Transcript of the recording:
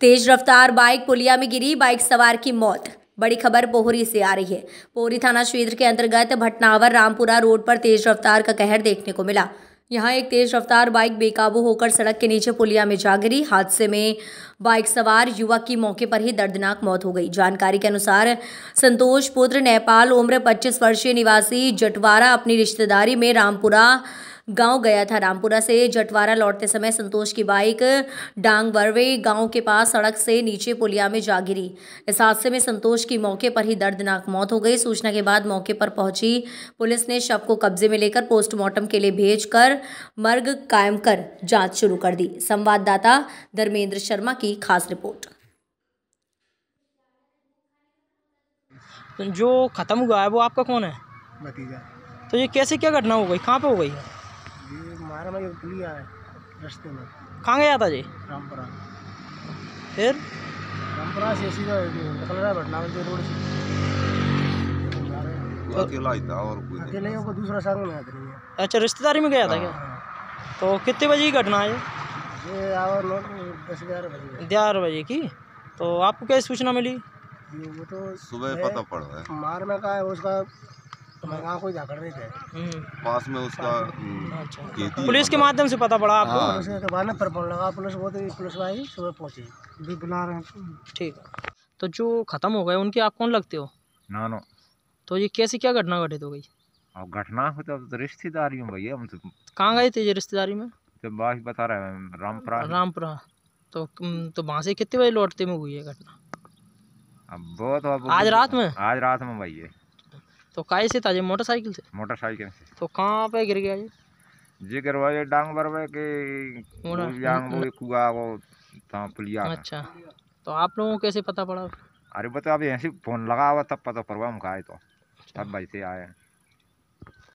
तेज रफ्तार बाइक पुलिया में गिरी, बाइक सवार की मौत। बड़ी खबर पोहरी से आ रही है। पोहरी थाना क्षेत्र के अंतर्गत भटनावर रामपुरा रोड पर तेज रफ्तार का कहर देखने को मिला। यहाँ एक तेज रफ्तार बाइक बेकाबू होकर सड़क के नीचे पुलिया में जा गिरी। हादसे में बाइक सवार युवक की मौके पर ही दर्दनाक मौत हो गई। जानकारी के अनुसार संतोष पुत्र नेपाल उम्र 25 वर्षीय निवासी जटवारा अपनी रिश्तेदारी में रामपुरा गांव गया था। रामपुरा से जटवारा लौटते समय संतोष की बाइक डांगवरवे गांव के पास सड़क से नीचे पुलिया में जा गिरी। इस हादसे में संतोष की मौके पर ही दर्दनाक मौत हो गई। सूचना के बाद मौके पर पहुंची पुलिस ने शव को कब्जे में लेकर पोस्टमार्टम के लिए भेजकर मर्ग कायम कर जांच शुरू कर दी। संवाददाता धर्मेंद्र शर्मा की खास रिपोर्ट। जो खत्म हुआ है वो आपका कौन है? भतीजा। तो ये कैसे क्या घटना हो गई, कहाँ पे हो गई? ये पुलिया है रास्ते में। कहाँ गया था जी? रामपुरा। फिर रामपुरा से सीधा निकल रहा है भटनावर के रोड से। अकेला ही था और कोई अकेले ही, कोई दूसरा साथ में नहीं है। अच्छा, रिश्तेदारी में गया था क्या? तो कितने बजे की घटना है ये? और 10-11 बजे की। तो आपको क्या सूचना मिली? वो तो सुबह पता पड़ रहा है मारने का है उसका, कोई झाकड़ नहीं थे पास में उसका। अच्छा, पुलिस के माध्यम से पता पड़ा आपको? हाँ। तो बाद में फोन लगा पुलिस को, तो पुलिस आई सुबह पहुंची भी बुला रहे हैं। ठीक है, तो जो खत्म हो गए उनके आप कौन लगते हो? नानो। तो ये कैसे क्या घटना घटित हो गई? घटना हो तो रिश्तेदारी में भैया हमसे। कहाँ गए थे ये रिश्तेदारी में? जब बात बता रहे हैं रामपुरा। रामपुरा। तो वहाँ से कितने बजे लौटते में हुई है घटना? अब बहुत आज रात में। आज रात में भैया। तो काय से था जी? मोटरसाइकिल से। मोटरसाइकिल से। तो कहाँ पे गिर गया जी? जी गिरवाया डांगवरवे के कुआ वो था पुलिया। अच्छा, तो आप लोगों को कैसे पता पड़ा? अरे बता, अब ऐसे फोन लगा हुआ तब पता पड़ा हम कहाँ आए, तो तब भाई से आए।